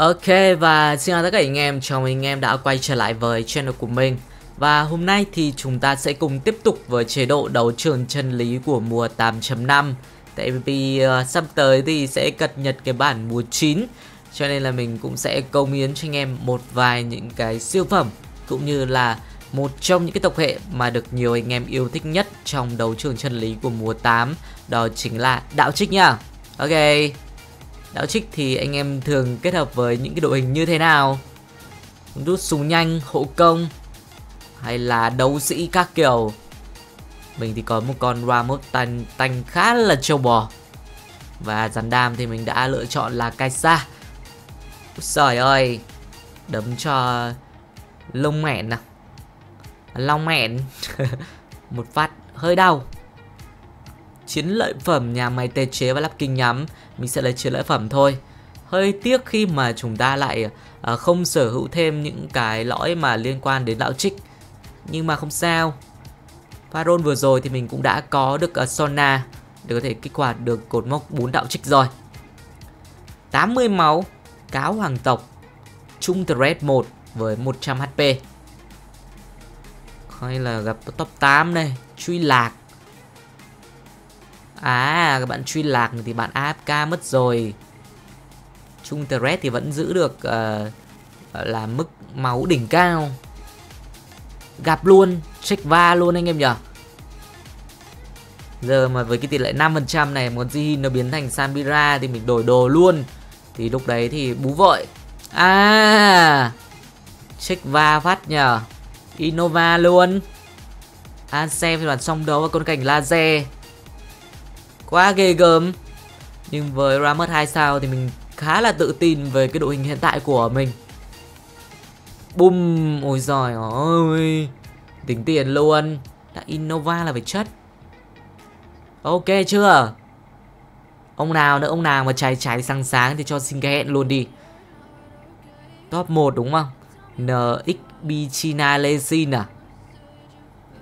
Ok, và xin chào tất cả anh em, chào mừng anh em đã quay trở lại với channel của mình. Và hôm nay thì chúng ta sẽ cùng tiếp tục với chế độ đấu trường chân lý của mùa 8.5. Tại vì sắp tới thì sẽ cập nhật cái bản mùa 9, cho nên là mình cũng sẽ cống hiến cho anh em một vài những cái siêu phẩm, cũng như là một trong những cái tộc hệ mà được nhiều anh em yêu thích nhất trong đấu trường chân lý của mùa 8. Đó chính là đạo trích nha. Ok, đạo trích thì anh em thường kết hợp với những cái đội hình như thế nào? Rút súng nhanh, hộ công hay là đấu sĩ các kiểu. Mình thì có một con Rammoth tanh khá là trâu bò. Và rắn đam thì mình đã lựa chọn là Kai'Sa. Trời ơi, đấm cho Long men nào. Long men một phát hơi đau. Chiến lợi phẩm nhà máy tê chế và lắp kinh nhắm, mình sẽ lấy chiến lợi phẩm thôi. Hơi tiếc khi mà chúng ta lại không sở hữu thêm những cái lõi mà liên quan đến đạo trích, nhưng mà không sao. Pharon vừa rồi thì mình cũng đã có được Sona để có thể kích hoạt được cột mốc 4 đạo trích rồi. 80 máu, cáo hoàng tộc, trung threat 1 với 100 HP. Hay là gặp top 8 đây, truy lạc. À, các bạn truy lạc thì bạn AFK mất rồi. Trung threat thì vẫn giữ được là mức máu đỉnh cao. Gặp luôn, check va luôn anh em nhỉ. Giờ mà với cái tỷ lệ 5% này, món Zihin nó biến thành Samira thì mình đổi đồ luôn. Thì lúc đấy thì bú vội. À, check va phát nhờ. Innova luôn. Ansem thì bạn xong đấu và con cảnh laser. Quá ghê gớm. Nhưng với Rammoth 2 sao thì mình khá là tự tin về cái đội hình hiện tại của mình. Bùm. Ôi giời ơi, tính tiền luôn. Đã Innova là phải chất. Ok chưa? Ông nào nữa, ông nào mà cháy sáng sáng thì cho xin cái hẹn luôn đi. Top 1 đúng không? NXB Chinalesin à?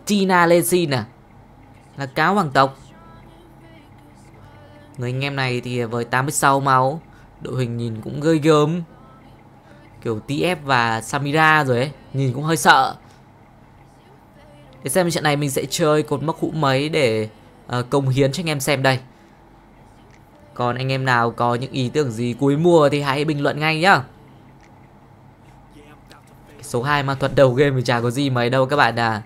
Chinalesin à? Là cáo hoàng tộc. Người anh em này thì với 86 máu, đội hình nhìn cũng ghê gớm. Kiểu TF và Samira rồi ấy, nhìn cũng hơi sợ. Để xem trận này mình sẽ chơi cột mốc hũ mấy để cống hiến cho anh em xem đây. Còn anh em nào có những ý tưởng gì cuối mùa thì hãy bình luận ngay nhá. Cái số 2 mà thuật đầu game thì chả có gì mấy đâu các bạn à.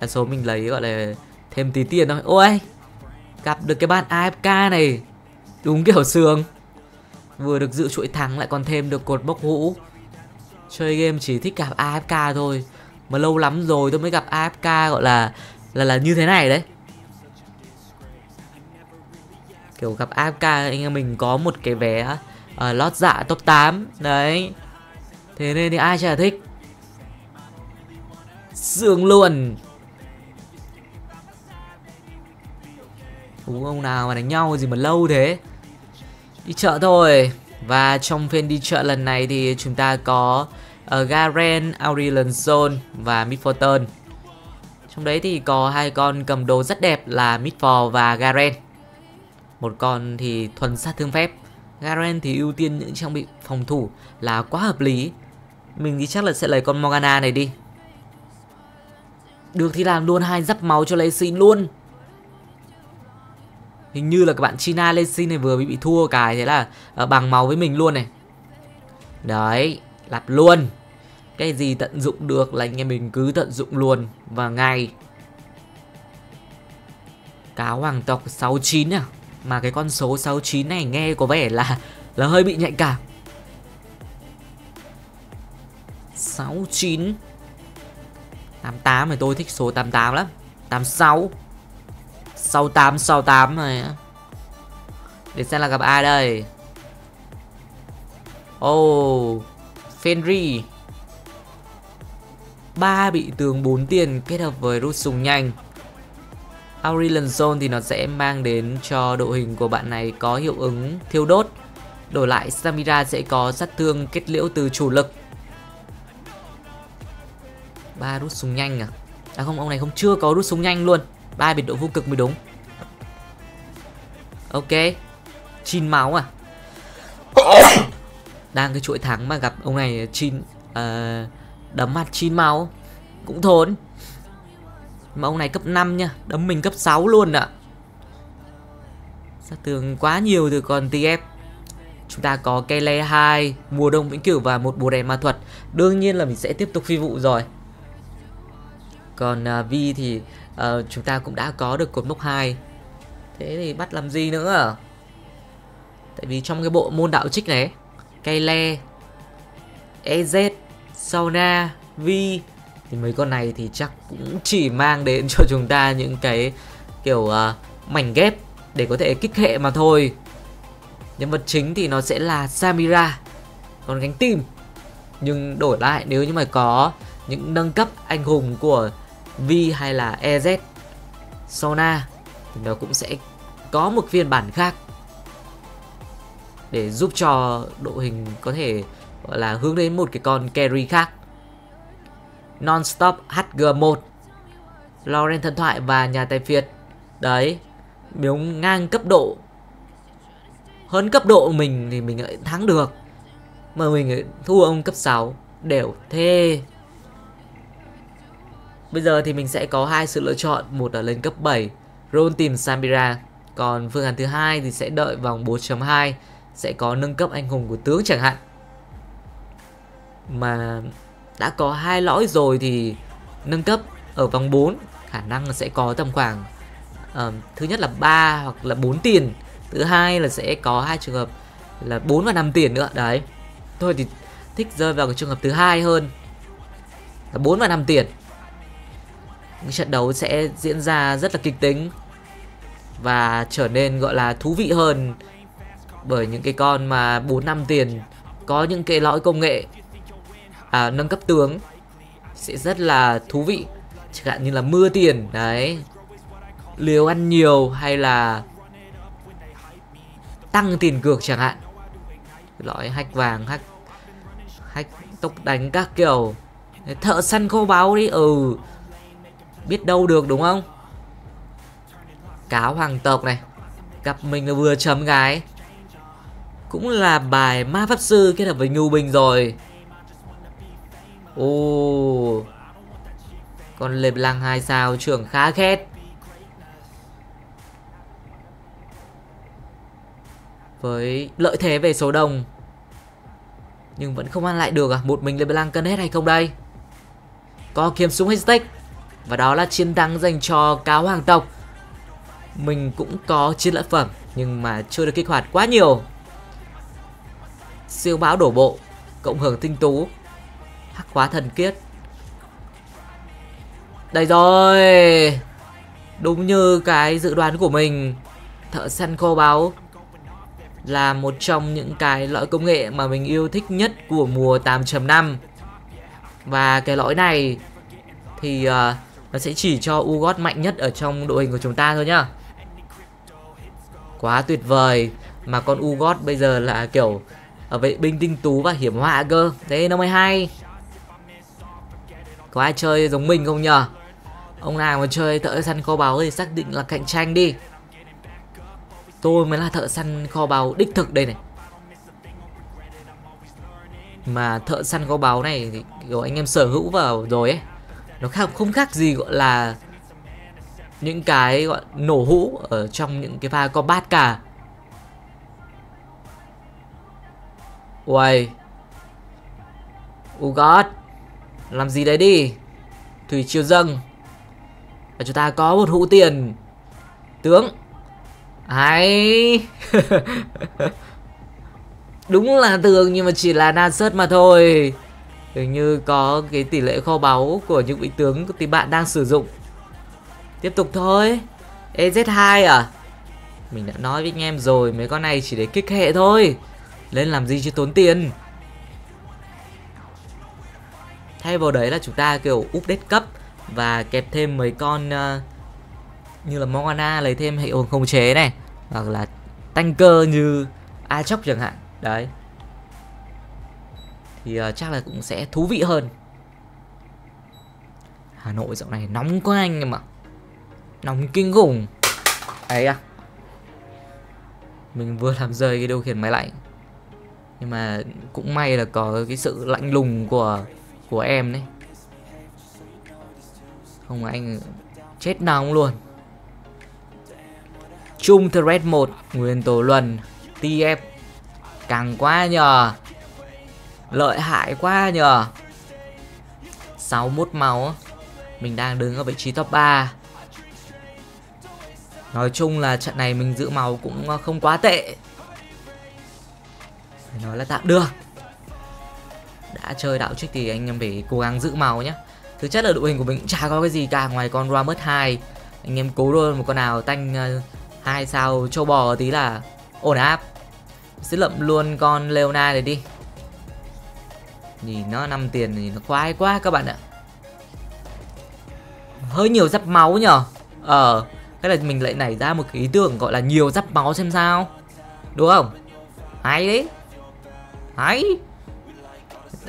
Đa số mình lấy gọi là thêm tí tiền thôi. Ôi, gặp được cái bạn AFK này đúng kiểu sướng. Vừa được dự chuỗi thắng lại còn thêm được cột bốc hũ. Chơi game chỉ thích gặp AFK thôi. Mà lâu lắm rồi tôi mới gặp AFK gọi là như thế này đấy. Kiểu gặp AFK anh em mình có một cái vé lót dạ top 8 đấy. Thế nên thì ai chả thích. Sướng luôn. Đúng ông nào mà đánh nhau gì mà lâu thế. Đi chợ thôi. Và trong phiên đi chợ lần này thì chúng ta có Garen, Aurelion Sol và Midforton. Trong đấy thì có hai con cầm đồ rất đẹp là Midfor và Garen. Một con thì thuần sát thương phép. Garen thì ưu tiên những trang bị phòng thủ là quá hợp lý. Mình thì chắc là sẽ lấy con Morgana này đi. Được thì làm luôn hai giáp máu cho lấy xin luôn. Hình như là các bạn Chinalesin này vừa bị thua cái thế là bằng máu với mình luôn này. Đấy, lặp luôn. Cái gì tận dụng được là anh em mình cứ tận dụng luôn. Và ngay cáo hoàng tộc 69 à. Mà cái con số 69 này nghe có vẻ là hơi bị nhạy cảm. 69 88 thì tôi thích số 88 lắm. 86 68, 68 này. Để xem là gặp ai đây. Oh, Fenry. 3 bị tướng 4 tiền kết hợp với rút súng nhanh. Aurelion Sol thì nó sẽ mang đến cho đội hình của bạn này có hiệu ứng thiêu đốt. Đổi lại Samira sẽ có sát thương kết liễu từ chủ lực. 3 rút súng nhanh à? À không, ông này không chưa có rút súng nhanh luôn. 3 biệt độ vô cực mới đúng. Ok, 9 máu à. đang cái chuỗi thắng mà gặp ông này chin đấm mặt chin máu cũng thốn. Mà ông này cấp 5 nha, đấm mình cấp 6 luôn ạ. Sát tường quá nhiều rồi còn TF. Chúng ta có Kele 2, mùa đông vĩnh cửu và một bùa đèn ma thuật. Đương nhiên là mình sẽ tiếp tục phi vụ rồi. Còn Vi thì chúng ta cũng đã có được cột mốc 2. Thế thì bắt làm gì nữa? Tại vì trong cái bộ môn đạo trích này, Kele, EZ, Sona, Vi thì mấy con này thì chắc cũng chỉ mang đến cho chúng ta những cái kiểu mảnh ghép để có thể kích hệ mà thôi. Nhân vật chính thì nó sẽ là Samira, còn gánh team. Nhưng đổi lại nếu như mà có những nâng cấp anh hùng của Vi hay là EZ, Sona thì nó cũng sẽ có một phiên bản khác để giúp cho đội hình có thể gọi là hướng đến một cái con carry khác. Non-stop HG1, Lauren thần thoại và nhà tài phiệt. Đấy, nếu ngang cấp độ, hơn cấp độ mình thì mình lại thắng được, mà mình thua ông cấp 6 đều thê. Bây giờ thì mình sẽ có hai sự lựa chọn, một là lên cấp 7, roll tìm Samira. Còn phương án thứ hai thì sẽ đợi vòng 4.2 sẽ có nâng cấp anh hùng của tướng chẳng hạn. Mà đã có hai lõi rồi thì nâng cấp ở vòng 4 khả năng là sẽ có tầm khoảng thứ nhất là 3 hoặc là 4 tiền, thứ hai là sẽ có hai trường hợp là 4 và 5 tiền nữa. Đấy, thôi thì thích rơi vào cái trường hợp thứ hai hơn là 4 và 5 tiền. Những trận đấu sẽ diễn ra rất là kịch tính và trở nên gọi là thú vị hơn bởi những cái con mà 4-5 tiền có những cái lõi công nghệ nâng cấp tướng sẽ rất là thú vị. Chẳng hạn như là mưa tiền, đấy, liều ăn nhiều hay là tăng tiền cược chẳng hạn. Lõi hack vàng, hack tốc đánh các kiểu, thợ săn khô báu đi, biết đâu được đúng không? Cá hoàng tộc này, gặp mình là vừa chấm gái, cũng là bài ma pháp sư kết hợp với ngưu binh rồi. Con lệp lang 2 sao trưởng khá khét. Với lợi thế về số đồng nhưng vẫn không ăn lại được à? Một mình lệp lang cân hết hay không đây? Có kiếm súng hashtag. Và đó là chiến thắng dành cho cáo hoàng tộc. Mình cũng có chiến lợi phẩm nhưng mà chưa được kích hoạt quá nhiều. Siêu bão đổ bộ, cộng hưởng tinh tú, hắc hóa thần kiết. Đây rồi, đúng như cái dự đoán của mình, thợ săn khô báu là một trong những cái lõi công nghệ mà mình yêu thích nhất của mùa 8.5. Và cái lõi này thì nó sẽ chỉ cho Urgot mạnh nhất ở trong đội hình của chúng ta thôi nhá. Quá tuyệt vời. Mà con Urgot bây giờ là kiểu ở vệ binh tinh tú và hiểm họa cơ. Thế nó mới hay. Có ai chơi giống mình không nhờ? Ông nào mà chơi thợ săn kho báu thì xác định là cạnh tranh đi. Tôi mới là thợ săn kho báu đích thực đây này. Mà thợ săn kho báu này thì kiểu anh em sở hữu vào rồi ấy, nó không khác gì gọi là những cái gọi nổ hũ ở trong những cái pha combat cả. Uầy, Urgot làm gì đấy đi. Thủy triều dâng. Và chúng ta có một hũ tiền tướng. Hay. Đúng là tường nhưng mà chỉ là Nasus mà thôi. Hình như có cái tỷ lệ kho báu của những vị tướng thì bạn đang sử dụng. Tiếp tục thôi. EZ2 à? Mình đã nói với anh em rồi, mấy con này chỉ để kích hệ thôi, lên làm gì chứ tốn tiền. Thay vào đấy là chúng ta kiểu update cấp và kẹp thêm mấy con như là Morgana lấy thêm hệ hồn khống chế này, hoặc là tanker như Aatrox chẳng hạn. Đấy, thì chắc là cũng sẽ thú vị hơn. Hà Nội dạo này nóng quá anh em ạ. Nóng kinh khủng. Ấy à, mình vừa làm rơi cái điều khiển máy lạnh. Nhưng mà cũng may là có cái sự lạnh lùng của em đấy. Không anh chết nóng luôn. Chung thread 1, Nguyên Tố Luân, TF. Càng quá nhờ. Lợi hại quá nhờ. 61 máu. Mình đang đứng ở vị trí top 3. Nói chung là trận này mình giữ máu cũng không quá tệ, phải nói là tạm được. Đã chơi đạo trích thì anh em phải cố gắng giữ máu nhé. Thứ chất là đội hình của mình cũng chả có cái gì cả ngoài con Rammoth 2. Anh em cố luôn một con nào tanh 2 sao châu bò tí là ổn áp. Sẽ lậm luôn con Leona này đi. Nhìn nó 5 tiền thì nó khoái quá các bạn ạ. Hơi nhiều giáp máu nhở. Cái là mình lại nảy ra một cái ý tưởng gọi là nhiều giáp máu xem sao, đúng không? Hay đấy, hay.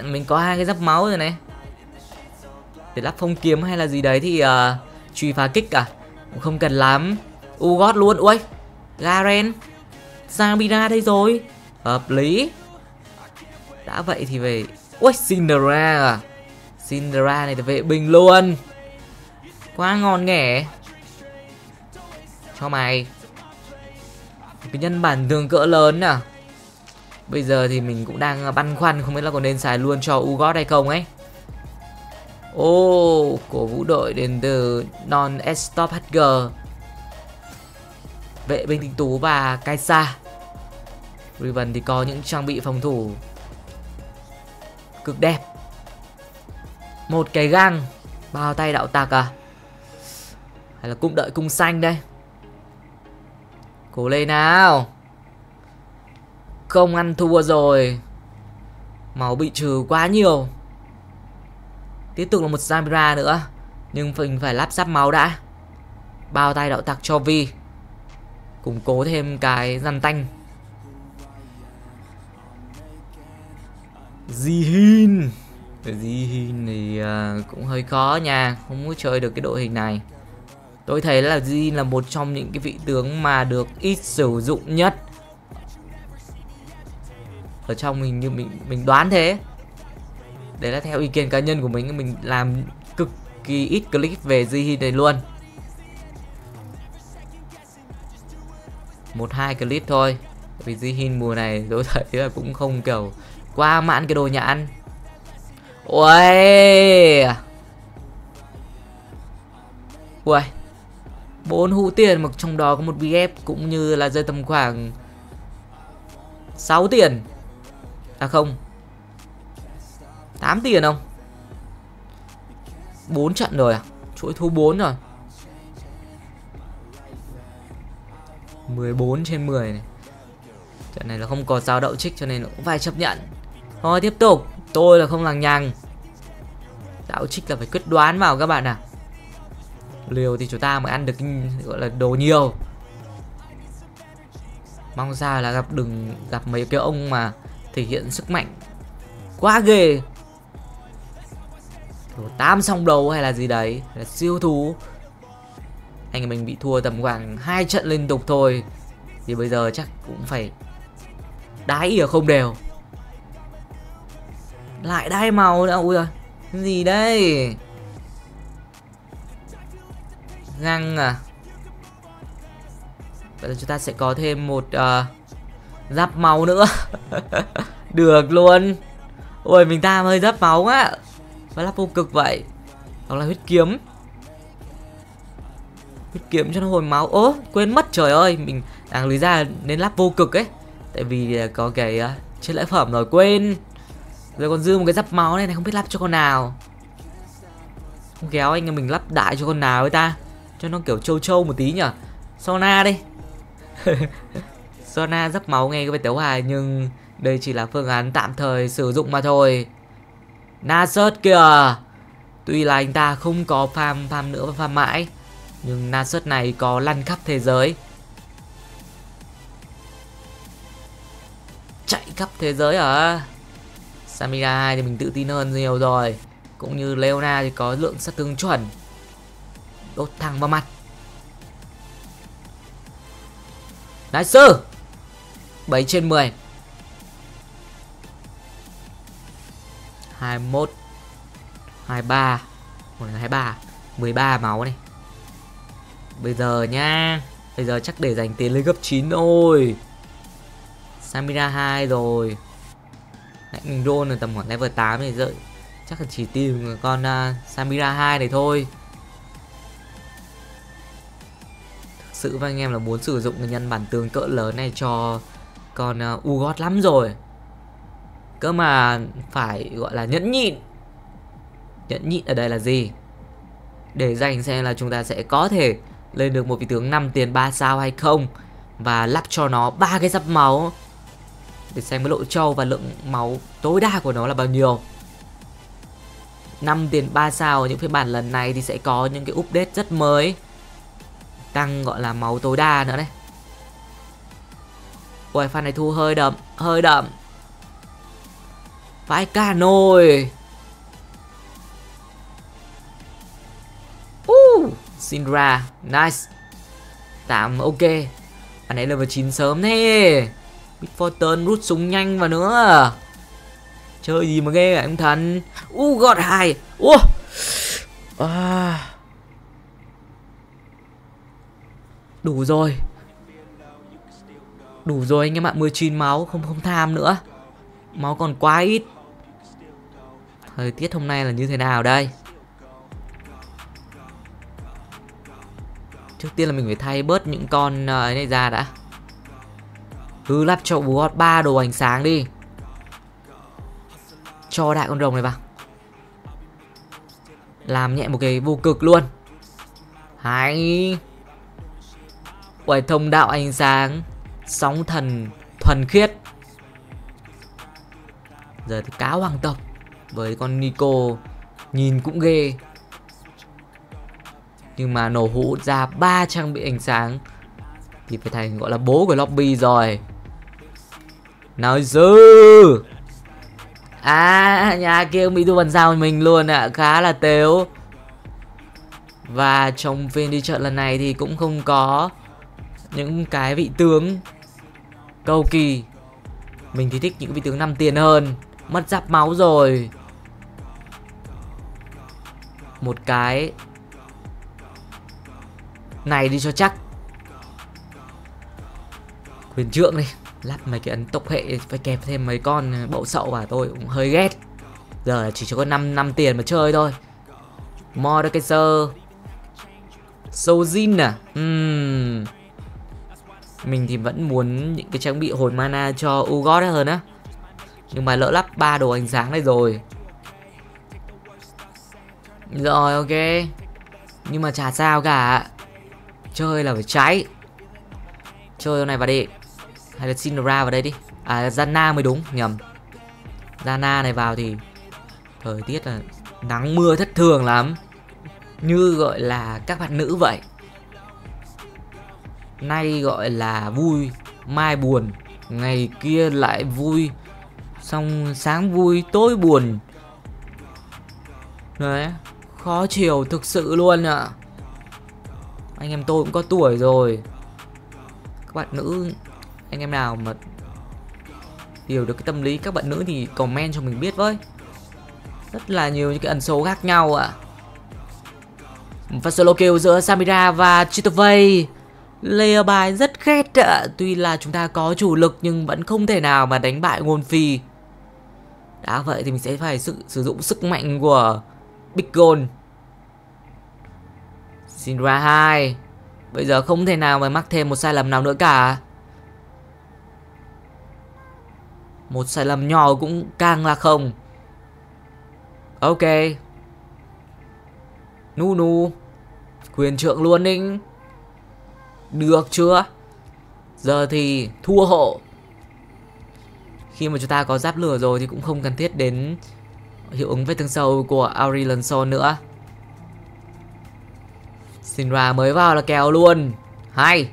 Mình có 2 cái giáp máu rồi này. Để lắp phong kiếm hay là gì đấy thì truy phá kích à, cũng không cần lắm. Urgot luôn. Ui, Garen, Samira đây rồi, hợp lý. Đã vậy thì về. Ui, Syndra à. Syndra này thì vệ binh luôn. Quá ngon nghẻ. Cho mày. Cái nhân bản thường cỡ lớn à. Bây giờ thì mình cũng đang băn khoăn không biết là còn nên xài luôn cho Urgot hay không ấy. Ô, cổ vũ đội đến từ Non-Stop HG. Vệ binh tinh tú và Kai'Sa. Riven thì có những trang bị phòng thủ cực đẹp. Một cái găng. Bao tay đạo tạc à. Hay là cũng đợi cung xanh đây. Cố lên nào. Không ăn thua rồi. Máu bị trừ quá nhiều. Tiếp tục là một Samira nữa. Nhưng mình phải lắp ráp máu đã. Bao tay đạo tặc cho Vi. Củng cố thêm cái răn tanh. Zihin. Zihin thì cũng hơi khó nha. Không có chơi được cái đội hình này. Tôi thấy là Zihin là một trong những cái vị tướng mà được ít sử dụng nhất. Ở trong mình như mình đoán thế. Đấy là theo ý kiến cá nhân của mình. Mình làm cực kỳ ít clip về Zihin này luôn. 1-2 clip thôi. Vì Zihin mùa này tôi thấy là cũng không kiểu quá mãn cái đồ nhà ăn. Ôi, ui, 4 hũ tiền mà trong đó có một BF cũng như là rơi tầm khoảng 6 tiền. À không, 8 tiền không? 4 trận rồi à? Chuỗi thua 4 rồi. 14 trên 10 này. Trận này là không có sao đậu trích cho nên cũng phải chấp nhận. Thôi tiếp tục. Tôi là không lằng nhằng. Đạo trích là phải quyết đoán vào các bạn à. Liều thì chúng ta mới ăn được gọi là đồ nhiều. Mong sao là đừng gặp mấy cái ông mà thể hiện sức mạnh quá ghê. Đồ 8 song đầu hay là gì đấy, là siêu thú. Anh mình bị thua tầm khoảng 2 trận liên tục thôi. Thì bây giờ chắc cũng phải đái ỉa không đều. Lại đai màu nữa. Ui giời, cái gì đây? Găng à. Vậy là chúng ta sẽ có thêm một giáp máu nữa. Được luôn. Ôi mình ta hơi giáp máu á. Và lắp vô cực vậy. Đó là huyết kiếm. Huyết kiếm cho nó hồi máu. Ố, quên mất, trời ơi. Mình đáng lý ra nên lắp vô cực ấy. Tại vì có cái chiến lợi phẩm rồi quên. Rồi còn dư một cái giáp máu này, này không biết lắp cho con nào. Không kéo anh em mình lắp đại cho con nào với ta. Cho nó kiểu trâu trâu một tí nhở. Sona đi. Sona giáp máu nghe có vẻ tếu hài nhưng đây chỉ là phương án tạm thời sử dụng mà thôi. Nasus kìa. Tuy là anh ta không có farm nữa và farm mãi, nhưng Nasus này có lăn khắp thế giới. Chạy khắp thế giới hả? Samira 2 thì mình tự tin hơn nhiều rồi. Cũng như Leona thì có lượng sát thương chuẩn. Đốt thẳng vào mặt. Nice. 7 trên 10. 21 23 23 13 máu này. Bây giờ nhá, bây giờ chắc để dành tiền lên gấp 9 thôi. Samira 2 rồi. Lại mình roll là tầm khoảng level 8 này rồi. Chắc là chỉ tìm con Samira 2 này thôi. Thực sự với anh em là muốn sử dụng cái nhân bản tường cỡ lớn này cho con Urgot lắm rồi. Cơ mà phải gọi là nhẫn nhịn. Nhẫn nhịn ở đây là gì? Để dành xem là chúng ta sẽ có thể lên được một vị tướng 5 tiền 3 sao hay không. Và lắp cho nó 3 cái giáp máu để xem cái độ trâu và lượng máu tối đa của nó là bao nhiêu. 5 tiền 3 sao ở những phiên bản lần này thì sẽ có những cái update rất mới, tăng gọi là máu tối đa nữa đấy. Ôi pha này thu hơi đậm, hơi đậm. Vãi cả nồi. Syndra, nice. 8, ok. Bạn ấy level 9 sớm thế. Big Fortune rút súng nhanh vào nữa. Chơi gì mà ghê em thần. Urgot 2. Ủa. Đủ rồi. Đủ rồi anh em ạ, 19 máu, không tham nữa. Máu còn quá ít. Thời tiết hôm nay là như thế nào đây? Trước tiên là mình phải thay bớt những con ấy này ra đã. Cứ lắp cho Urgot 3 đồ ánh sáng đi. Cho đại con rồng này vào. Làm nhẹ một cái vô cực luôn. Hay. Quẩy thông đạo ánh sáng. Sóng thần thuần khiết. Giờ thì cá hoàng tộc với con Nico nhìn cũng ghê. Nhưng mà nổ hũ ra 3 trang bị ánh sáng thì phải thành gọi là bố của lobby rồi. Nói dư. À nhà kia cũng bị thu phần sao mình luôn ạ. Khá là tếu. Và trong phiên đi chợ lần này thì cũng không có những cái vị tướng cầu kỳ. Mình thì thích những vị tướng 5 tiền hơn. Mất giáp máu rồi. Một cái này đi cho chắc. Quyền trượng đi. Lắp mấy cái ấn tộc hệ. Phải kẹp thêm mấy con bậu sậu vào tôi cũng hơi ghét. Giờ chỉ cho có 5 tiền mà chơi thôi. Mordekaiser Sojin à. Mình thì vẫn muốn những cái trang bị hồi mana cho Urgot hơn á. Nhưng mà lỡ lắp 3 đồ ánh sáng này rồi. Rồi ok. Nhưng mà chả sao cả. Chơi là phải cháy. Chơi con này vào đi. Hay là Syndra vào đây đi. À Zana mới đúng, nhầm. Zana này vào thì thời tiết là nắng mưa thất thường lắm. Như gọi là các bạn nữ vậy. Nay gọi là vui, mai buồn, ngày kia lại vui, xong sáng vui, tối buồn. Đấy, khó chịu thực sự luôn ạ. Anh em tôi cũng có tuổi rồi. Các bạn nữ, anh em nào mà hiểu được cái tâm lý các bạn nữ thì comment cho mình biết với. Rất là nhiều những cái ẩn số khác nhau ạ. Và solo kill giữa Samira và Chitovay. Layer bài rất khét ạ. Tuy là chúng ta có chủ lực nhưng vẫn không thể nào mà đánh bại Ngôn Phi. Đã vậy thì mình sẽ phải sử dụng sức mạnh của Big Gold. Syndra 2. Bây giờ không thể nào mà mắc thêm một sai lầm nào nữa cả. Một sai lầm nhỏ cũng càng là không. Ok. Nu nu. Quyền trượng luôn đi. Được chưa? Giờ thì thua hộ. Khi mà chúng ta có giáp lửa rồi thì cũng không cần thiết đến hiệu ứng vết thương sâu của Aurelion Sol nữa. Syndra mới vào là kèo luôn. Hay.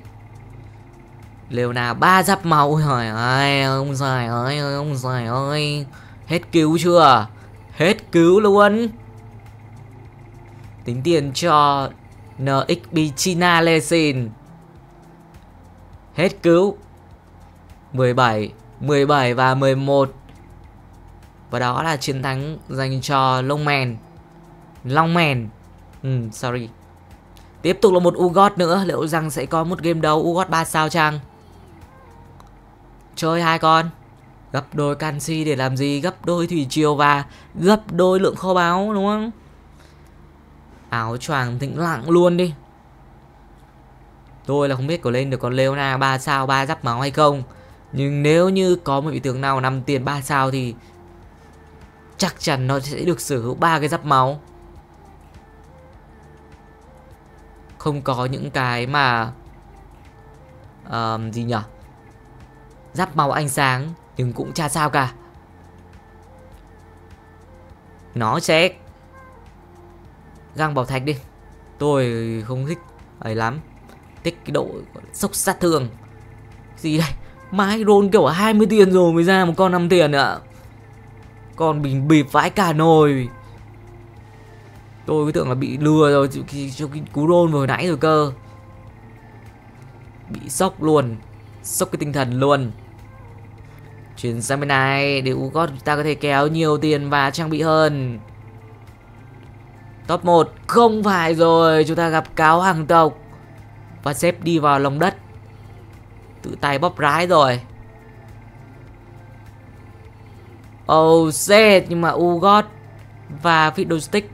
Leona 3 giáp máu. Trời ơi, ông trời ơi, ông trời ơi. Hết cứu chưa? Hết cứu luôn. Tính tiền cho NXP Chinalesin. Hết cứu. 17, 17 và 11. Và đó là chiến thắng dành cho Long men. Sorry. Tiếp tục là một Urgot nữa. Liệu rằng sẽ có một game đấu Urgot 3 sao chăng? Chơi hai con. Gấp đôi canxi để làm gì? Gấp đôi thủy triều và gấp đôi lượng kho báu, đúng không? Áo choàng tĩnh lặng luôn đi. Tôi là không biết có lên được con Leona 3 sao 3 giáp máu hay không. Nhưng nếu như có một vị tướng nào nằm tiền 3 sao thì chắc chắn nó sẽ được sở hữu 3 cái giáp máu. Không có những cái mà giáp màu ánh sáng, nhưng cũng chả sao cả. Nó sẽ găng bảo thạch đi. Tôi không thích ấy lắm. Thích cái độ sốc sát thương. Gì đây? Máy roll kiểu 20 tiền rồi mới ra một con 5 tiền ạ. Còn bình bịp vãi cả nồi. Tôi cứ tưởng là bị lừa rồi cái cú roll vừa nãy rồi cơ. Bị sốc luôn. Sốc cái tinh thần luôn. Chuyển sang bên này để Urgot ta có thể kéo nhiều tiền và trang bị hơn. Top 1. Không phải rồi. Chúng ta gặp cáo hàng tộc. Và xếp đi vào lòng đất. Tự tay bóp rái rồi. Oh shit. Nhưng mà Urgot và Fiddlesticks,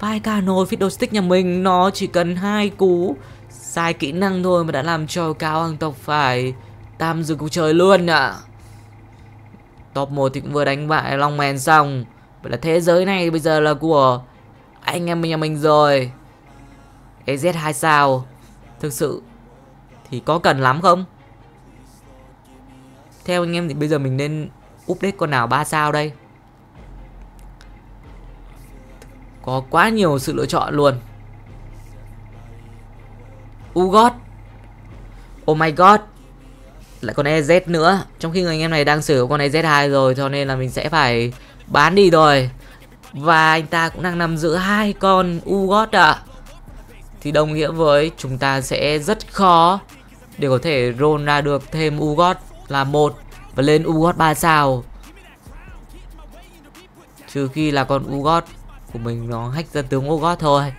vai cả nồi Fiddlesticks nhà mình. Nó chỉ cần 2 cú sai kỹ năng thôi mà đã làm cho cáo hàng tộc phải tạm dừng cuộc chơi luôn ạ. Top 1 thì cũng vừa đánh bại Long men xong. Vậy là thế giới này bây giờ là của anh em nhà mình rồi. EZ 2 sao. Thực sự thì có cần lắm không? Theo anh em thì bây giờ mình nên update con nào 3 sao đây? Có quá nhiều sự lựa chọn luôn. Urgot. Oh my god. Lại con EZ nữa. Trong khi người anh em này đang sở hữu con EZ2 rồi, cho nên là mình sẽ phải bán đi rồi. Và anh ta cũng đang nằm giữa 2 con Urgot ạ. Thì đồng nghĩa với chúng ta sẽ rất khó để có thể roll ra được thêm Urgot là 1 và lên Urgot 3 sao. Trừ khi là con Urgot của mình nó hack dân tướng Urgot thôi.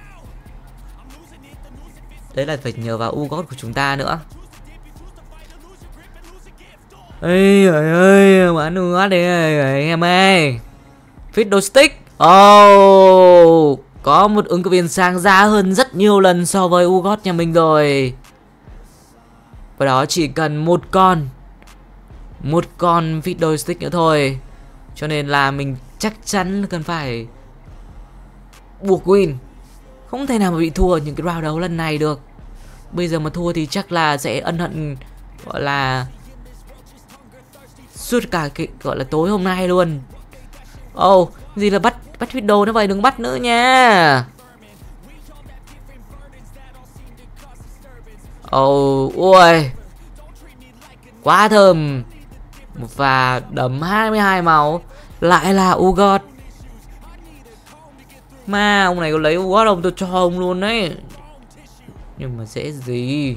Đấy là phải nhờ vào Urgot của chúng ta nữa. Ê ơi, bán Urgot đi anh em ơi. Fiddlesticks. Oh, có một ứng cử viên sáng giá hơn rất nhiều lần so với Urgot nhà mình rồi. Và đó chỉ cần một con Fiddlesticks nữa thôi. Cho nên là mình chắc chắn là cần phải buộc win. Không thể nào mà bị thua những cái round đấu lần này được. Bây giờ mà thua thì chắc là sẽ ân hận, gọi là suốt cả cái gọi là tối hôm nay luôn. Oh, gì là bắt Fiddle nó vậy, đừng bắt nữa nha. Oh, ui. Quá thơm. Và đấm 22 máu. Lại là Urgot. Mà ông này có lấy Urgot không? Tôi cho ông luôn đấy. Nhưng mà dễ gì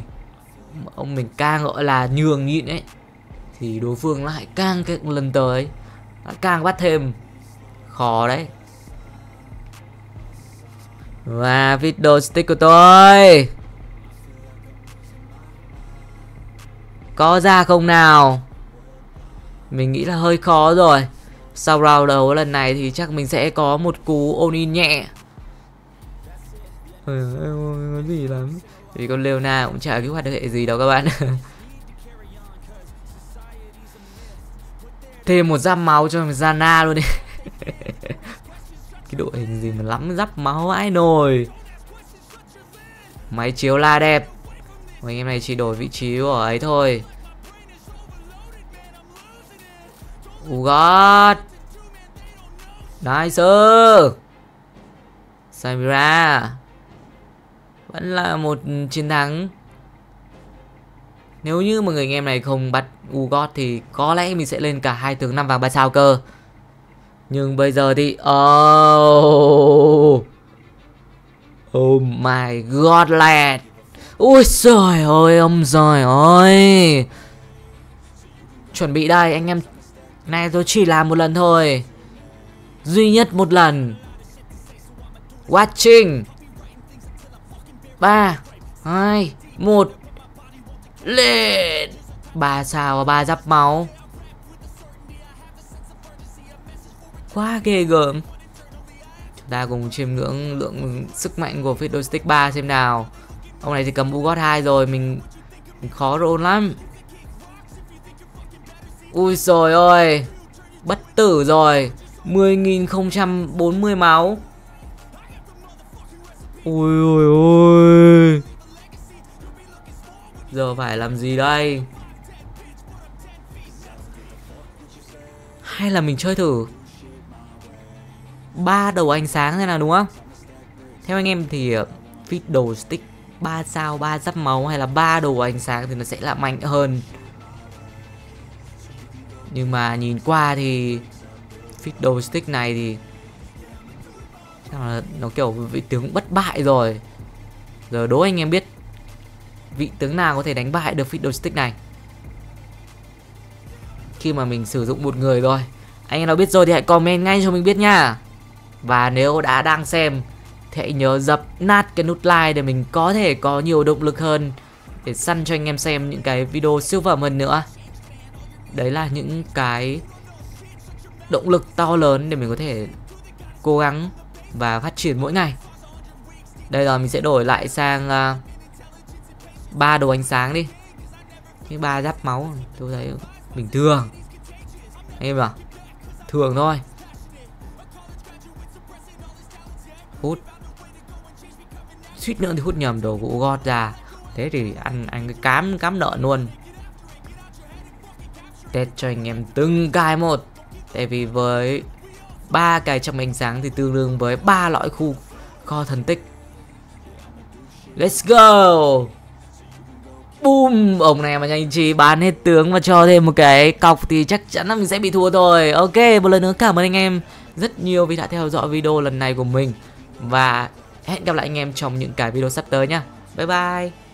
mà ông mình càng gọi là nhường nhịn ấy thì đối phương lại càng cái lần tới lại càng bắt thêm. Khó đấy. Và Fiddlesticks của tôi có ra không nào? Mình nghĩ là hơi khó rồi. Sau round đầu lần này thì chắc mình sẽ có một cú all in nhẹ. Có gì lắm. Vì con Leona cũng chả kích hoạt được hệ gì đâu các bạn. Thêm một giáp máu cho mình Zana luôn đi. Cái đội hình gì mà lắm giáp máu ai nồi. Máy chiếu la đẹp. Anh em này chỉ đổi vị trí của ấy thôi. Urgot. Nice. Samira. Vẫn là một chiến thắng. Nếu như mà người anh em này không bắt Urgot thì có lẽ mình sẽ lên cả 2 tướng 5 vàng 3 sao cơ. Nhưng bây giờ thì oh my god lad. Ui trời ơi, ông trời ơi. Chuẩn bị đây anh em. Này tôi chỉ làm một lần thôi. duy nhất một lần. Watching 3, 2, 1. Lên. 3 sao và 3 giáp máu. Quá ghê gớm. Chúng ta cùng chiêm ngưỡng lượng sức mạnh của Fiddlesticks 3 xem nào. Ông này thì cầm Urgot 2 rồi, mình khó roll lắm. Ui rồi ơi, bất tử rồi. 10.040 máu. Ui ôi ôi. Giờ phải làm gì đây? Hay là mình chơi thử 3 đầu ánh sáng thế nào, đúng không? Theo anh em thì Fiddlesticks 3 sao 3 giáp máu hay là 3 đầu ánh sáng thì nó sẽ là mạnh hơn. Nhưng mà nhìn qua thì Fiddlesticks này thì nó kiểu vị tướng bất bại rồi. Giờ đố anh em biết vị tướng nào có thể đánh bại được Fiddlesticks này. Khi mà mình sử dụng một người rồi, anh em nào biết rồi thì hãy comment ngay cho mình biết nha. Và nếu đã đang xem thì hãy nhớ dập nát cái nút like để mình có thể có nhiều động lực hơn, để săn cho anh em xem những cái video siêu phẩm hơn nữa. Đấy là những cái động lực to lớn để mình có thể cố gắng và phát triển mỗi ngày. Đây rồi, mình sẽ đổi lại sang 3 đồ ánh sáng đi. Cái 3 giáp máu tôi thấy bình thường. Anh em à, thường thôi. Hút. Suýt nữa thì hút nhầm đồ của Urgot ra. Thế thì ăn cái cám nợ luôn. Test cho anh em từng cái một. Tại vì với 3 cái trong ánh sáng thì tương đương với 3 loại khu kho thần tích. Let's go. Boom. Ông này mà nhanh trí bán hết tướng và cho thêm một cái cọc thì chắc chắn là mình sẽ bị thua thôi. Ok, một lần nữa cảm ơn anh em rất nhiều vì đã theo dõi video lần này của mình. Và hẹn gặp lại anh em trong những cái video sắp tới nha. Bye bye.